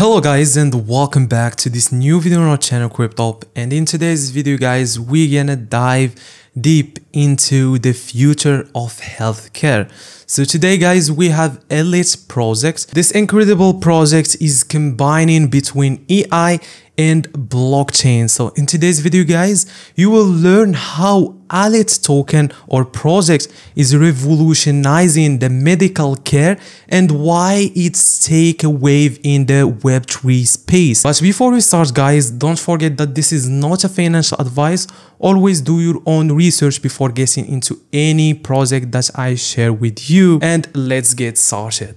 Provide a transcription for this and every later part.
Hello guys, and welcome back to this new video on our channel CryPTOP. And in today's video guys, we're gonna dive deep into the future of healthcare. So today guys, we have ALYT project. This incredible project is combining between AI and blockchain. So in today's video guys, you will learn how ALYT token or project is revolutionizing the medical care and why it's take a wave in the Web 3 space. But before we start guys, don't forget that this is not a financial advice. Always do your own research before getting into any project that I share with you, and let's get started.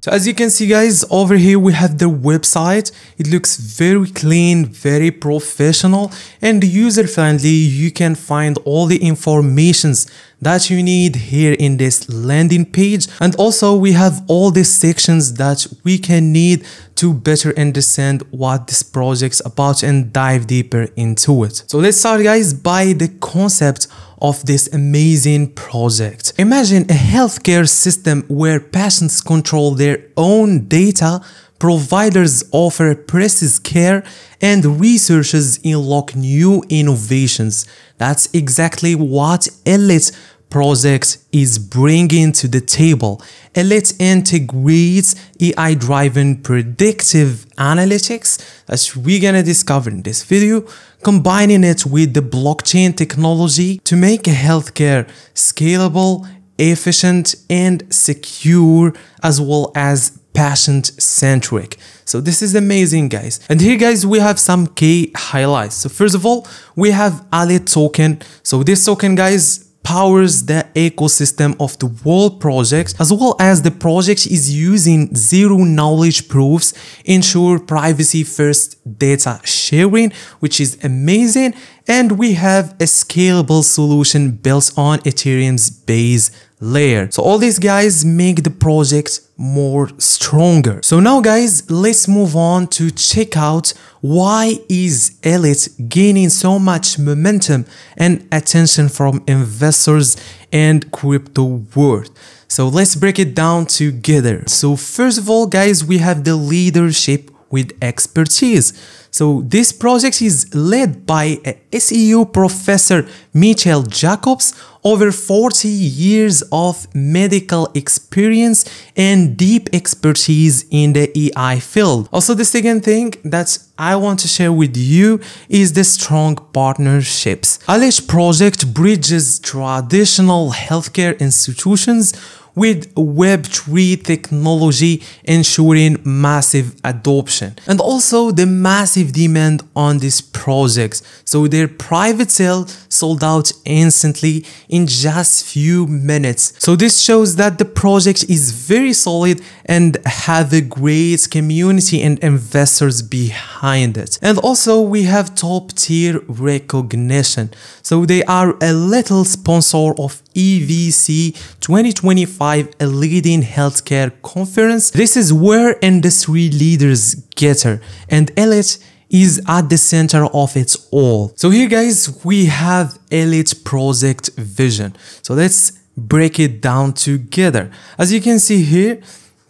So as you can see guys, over here we have the website. It looks very clean, very professional and user friendly. You can find all the informations that you need here in this landing page, and also we have all the sections that we can need to better understand what this project's about and dive deeper into it. So let's start guys by the concept of this amazing project. Imagine a healthcare system where patients control their own data, providers offer precise care, and researchers unlock new innovations. That's exactly what ALYT project is bringing to the table. ALYT integrates AI-driven predictive analytics that we're gonna discover in this video, combining it with the blockchain technology to make healthcare scalable, efficient, and secure, as well as patient-centric. So this is amazing guys. And here guys, we have some key highlights. So first of all, we have ALYT token. So this token guys powers the ecosystem of the world project, as well as the project is using zero-knowledge proofs, ensure privacy-first data sharing, which is amazing. And we have a scalable solution built on Ethereum's base layer. So all these guys make the project more stronger. So now guys, let's move on to check out why is ALYT gaining so much momentum and attention from investors and crypto world. So let's break it down together. So first of all guys, we have the leadership with expertise. So this project is led by a SEU professor Michel Jacobs, over 40 years of medical experience and deep expertise in the AI field. Also, the second thing that I want to share with you is the strong partnerships. ALYT project bridges traditional healthcare institutions with Web 3 technology, ensuring massive adoption, and also the massive demand on this project. So their private sale sold out instantly in just few minutes. So this shows that the project is very solid and have a great community and investors behind it. And also we have top tier recognition. So they are a little sponsor of EVC 2025, a leading healthcare conference. This is where industry leaders gather, and ALYT is at the center of it all. So here guys, we have ALYT project vision. So let's break it down together. As you can see here,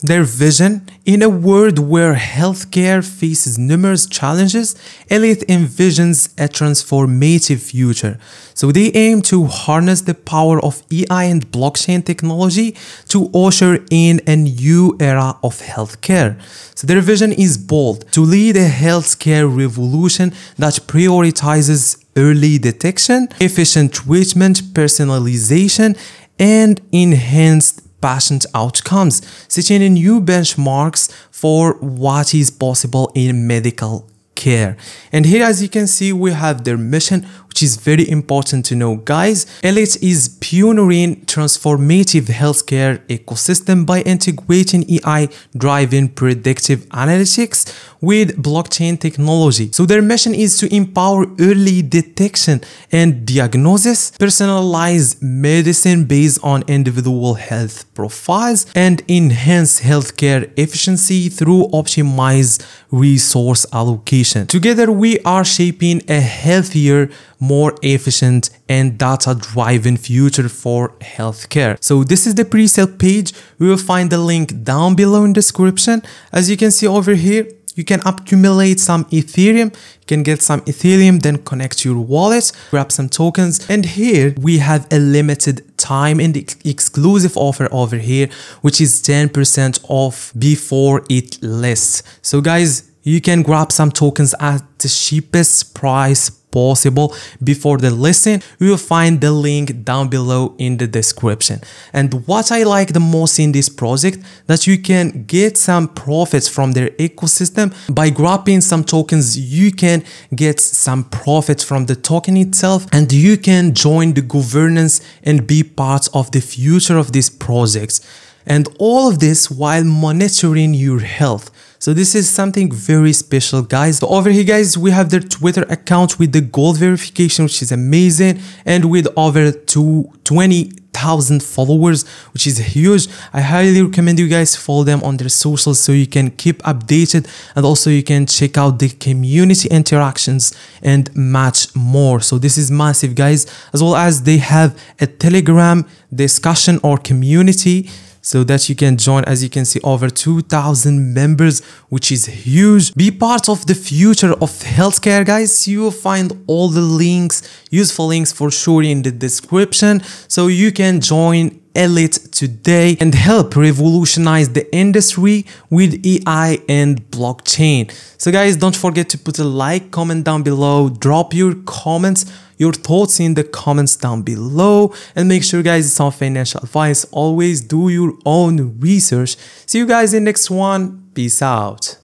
their vision: in a world where healthcare faces numerous challenges, ALYT envisions a transformative future. So they aim to harness the power of AI and blockchain technology to usher in a new era of healthcare. So their vision is bold: to lead a healthcare revolution that prioritizes early detection, efficient treatment, personalization, and enhanced patient outcomes, setting new benchmarks for what is possible in medical care. And here, as you can see, we have their mission, which is very important to know, guys. ALYT is pioneering transformative healthcare ecosystem by integrating AI-driven predictive analytics with blockchain technology. So their mission is to empower early detection and diagnosis, personalize medicine based on individual health profiles, and enhance healthcare efficiency through optimized resource allocation. efficient. Together, we are shaping a healthier, more efficient and data-driven future for healthcare. So this is the pre-sale page. We will find the link down below in the description. As you can see over here, you can accumulate some Ethereum, you can get some Ethereum, then connect your wallet, grab some tokens. And here we have a limited time and exclusive offer over here, which is 10% off before it lists. So guys, you can grab some tokens at the cheapest price possible before the listing. You will find the link down below in the description. And what I like the most in this project, that you can get some profits from their ecosystem. By grabbing some tokens, you can get some profits from the token itself, and you can join the governance and be part of the future of this project. And all of this while monitoring your health. So this is something very special, guys. So over here, guys, we have their Twitter account with the gold verification, which is amazing. And with over 20,000 followers, which is huge. I highly recommend you guys follow them on their socials so you can keep updated. And also you can check out the community interactions and much more. So this is massive, guys. As well as they have a Telegram discussion or community, so that you can join, as you can see, over 2,000 members, which is huge. Be part of the future of healthcare, guys. You will find all the links, useful links for sure, in the description. So you can join ALYT today and help revolutionize the industry with AI and blockchain. So guys, don't forget to put a like, comment down below, drop your comments, your thoughts in the comments down below, and make sure, guys, it's not financial advice. Always do your own research. See you guys in the next one. Peace out.